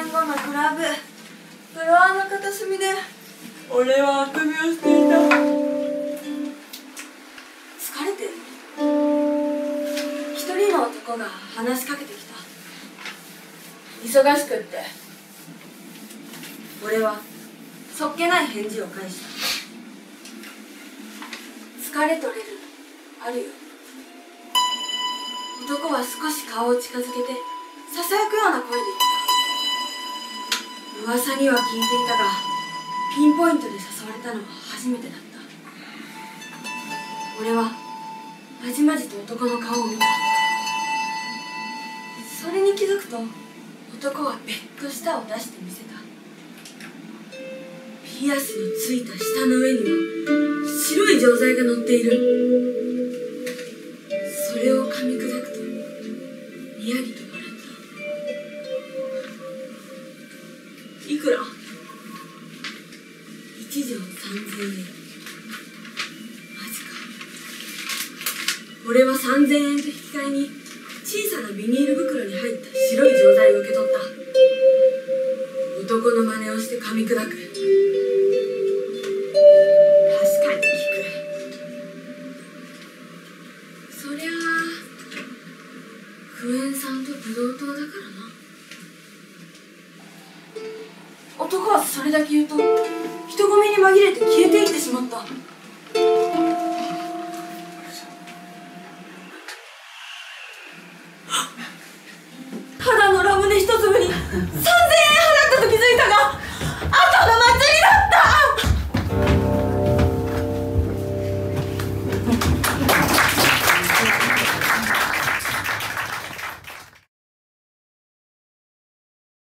年後のクラブ、フロアの片隅で俺はあくびをしていた。疲れてる。一人の男が話しかけてきた。忙しくって。俺はそっけない返事を返した。疲れ取れるあるよ。男は少し顔を近づけてささやくような声で言った。噂には聞いていたが、ピンポイントで誘われたのは初めてだった。俺はまじまじと男の顔を見た。それに気づくと男はべっと舌を出して見せた。ピアスのついた舌の上には白い錠剤が乗っている。それを噛み砕くとにやりと笑った。いくら？1錠3000円。マジか。俺は3000円と引き換えに小さなビニール袋に入った白い錠剤を受け取った。男の真似をして噛み砕く。クエン酸とブドウ糖だからな。男はそれだけ言うと人混みに紛れて消えていってしまった。肌のラムネ一粒に3000円